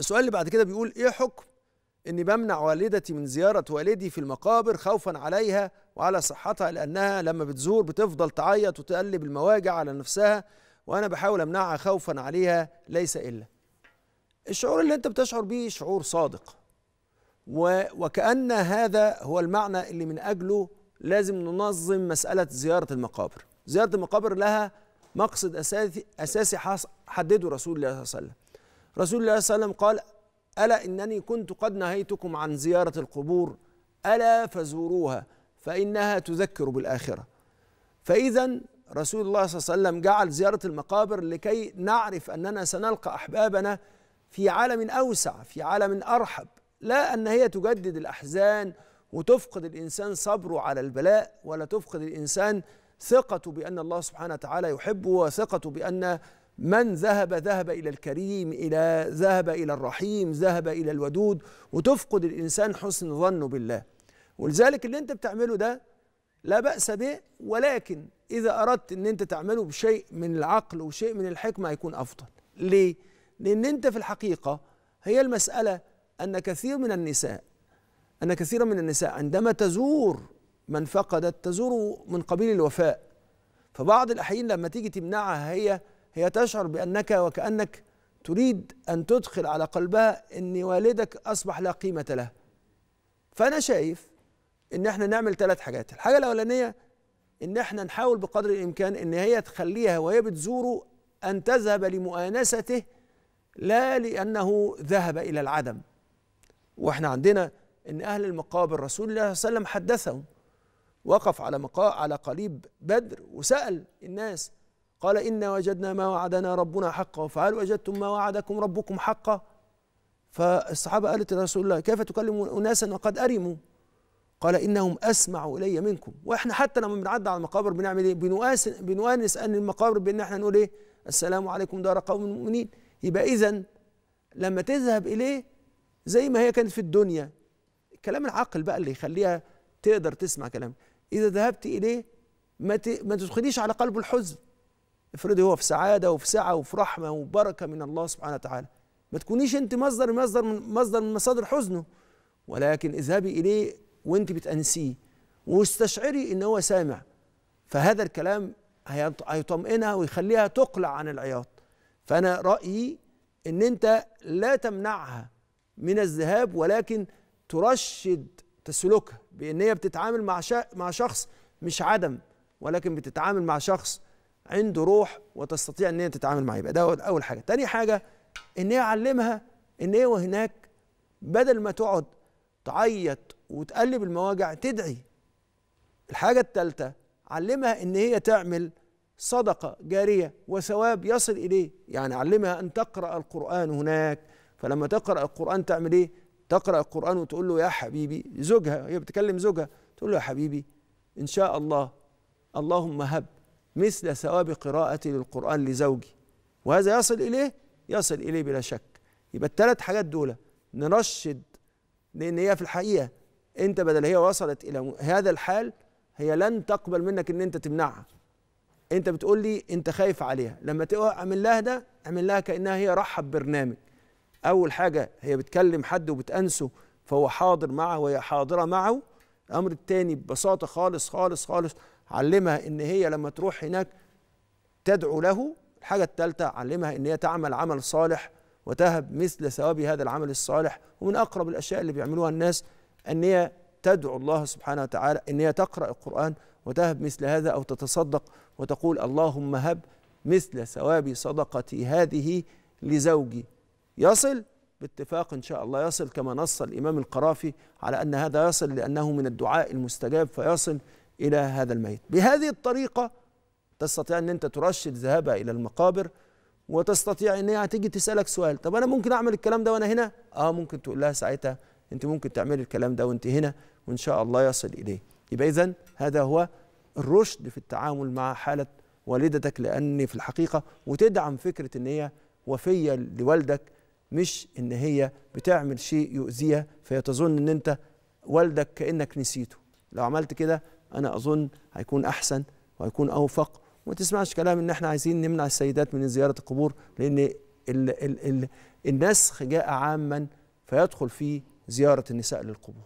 السؤال اللي بعد كده بيقول إيه حكم إني بمنع والدتي من زيارة والدي في المقابر خوفا عليها وعلى صحتها، لأنها لما بتزور بتفضل تعيط وتقلب المواجع على نفسها، وأنا بحاول أمنعها خوفا عليها ليس إلا. الشعور اللي أنت بتشعر بيه شعور صادق، وكأن هذا هو المعنى اللي من أجله لازم ننظم مسألة زيارة المقابر. زيارة المقابر لها مقصد أساسي حدده رسول الله صلى الله عليه وسلم. رسول الله صلى الله عليه وسلم قال: ألا إنني كنت قد نهيتكم عن زيارة القبور، ألا فزوروها فإنها تذكر بالآخرة. فإذا رسول الله صلى الله عليه وسلم جعل زيارة المقابر لكي نعرف أننا سنلقى أحبابنا في عالم أوسع، في عالم أرحب، لا أن هي تجدد الأحزان وتفقد الإنسان صبره على البلاء، ولا تفقد الإنسان ثقته بأن الله سبحانه وتعالى يحبه، وثقته بأن من ذهب إلى الكريم، ذهب إلى الرحيم، ذهب إلى الودود، وتفقد الإنسان حسن ظنه بالله. ولذلك اللي أنت بتعمله ده لا بأس به، ولكن إذا أردت أن أنت تعمله بشيء من العقل وشيء من الحكمة هيكون أفضل. ليه؟ لأن أنت في الحقيقة هي المسألة أن كثير من النساء، عندما تزور من فقدت تزوره من قبيل الوفاء، فبعض الأحيان لما تيجي تمنعها هي تشعر بأنك وكأنك تريد أن تدخل على قلبها أن والدك أصبح لا قيمة له. فأنا شايف أن احنا نعمل ثلاث حاجات. الحاجة الأولانية أن احنا نحاول بقدر الإمكان أن هي تخليها وهي بتزوره أن تذهب لمؤانسته، لا لأنه ذهب إلى العدم. واحنا عندنا أن أهل المقابر رسول الله صلى الله عليه وسلم حدثهم، وقف على قليب بدر وسأل الناس، قال: إنا وجدنا ما وعدنا ربنا حقا، فهل وجدتم ما وعدكم ربكم حقا؟ فالصحابة قالت لرسول الله: كيف تكلم أناسا وقد أرموا؟ قال: إنهم أسمع إلي منكم. وإحنا حتى لما بنعدي على المقابر بنعمل إيه؟ بنؤنس أن المقابر بأن إحنا نقول إيه؟ السلام عليكم دار قوم مؤمنين. يبقى إذا لما تذهب إليه زي ما هي كانت في الدنيا، كلام العقل بقى اللي يخليها تقدر تسمع كلامي، إذا ذهبت إليه ما تدخليش على قلبه الحزن. افرضي هو في سعادة وفي سعة وفي رحمة وبركة من الله سبحانه وتعالى، ما تكونيش أنت مصدر من مصادر حزنه، ولكن اذهبي إليه وأنت بتأنسيه واستشعري إن هو سامع. فهذا الكلام هيطمئنها ويخليها تقلع عن العياط. فأنا رأيي إن أنت لا تمنعها من الذهاب، ولكن ترشد تسلكها بأن هي بتتعامل مع شخص مش عدم، ولكن بتتعامل مع شخص عنده روح وتستطيع ان هي تتعامل معاه. يبقى ده اول حاجه. تاني حاجه ان هي علمها ان هي وهناك بدل ما تقعد تعيط وتقلب المواجع تدعي. الحاجه الثالثه علمها ان هي تعمل صدقه جاريه وثواب يصل اليه، يعني علمها ان تقرا القران هناك. فلما تقرا القران تعمل ايه؟ تقرا القران وتقول له: يا حبيبي، زوجها هي بتكلم زوجها، تقول له: يا حبيبي ان شاء الله اللهم هب مثل ثواب قراءتي للقرآن لزوجي. وهذا يصل إليه بلا شك. يبقى الثلاث حاجات دول نرشد، لأن هي في الحقيقة أنت بدل هي وصلت إلى هذا الحال هي لن تقبل منك أن أنت تمنعها. أنت بتقول لي أنت خايف عليها، لما تقع اعمل لها ده، اعمل لها كأنها هي رحب برنامج. أول حاجة هي بتكلم حد وبتأنسه فهو حاضر معه وهي حاضرة معه. الأمر الثاني ببساطة خالص خالص خالص، علمها ان هي لما تروح هناك تدعو له. الحاجه الثالثه علمها ان هي تعمل عمل صالح وتهب مثل ثواب هذا العمل الصالح. ومن اقرب الاشياء اللي بيعملوها الناس ان هي تدعو الله سبحانه وتعالى، ان هي تقرا القران وتهب مثل هذا، او تتصدق وتقول: اللهم هب مثل ثواب صدقتي هذه لزوجي. يصل باتفاق ان شاء الله، يصل كما نص الامام القرافي على ان هذا يصل لانه من الدعاء المستجاب، فيصل إلى هذا الميت. بهذه الطريقة تستطيع أن أنت ترشد ذهابها إلى المقابر، وتستطيع أن هي تيجي تسألك سؤال: طب أنا ممكن أعمل الكلام ده وأنا هنا؟ ممكن تقول لها ساعتها: أنت ممكن تعملي الكلام ده وأنت هنا، وإن شاء الله يصل إليه. يبقى إذا هذا هو الرشد في التعامل مع حالة والدتك، لأن في الحقيقة وتدعم فكرة أن هي وفية لوالدك، مش أن هي بتعمل شيء يؤذيها فيتظن أن أنت والدك كأنك نسيته. لو عملت كده أنا أظن هيكون أحسن وهيكون أوفق، وما تسمعش كلام إن إحنا عايزين نمنع السيدات من زيارة القبور، لأن النسخ جاء عاما فيدخل فيه زيارة النساء للقبور.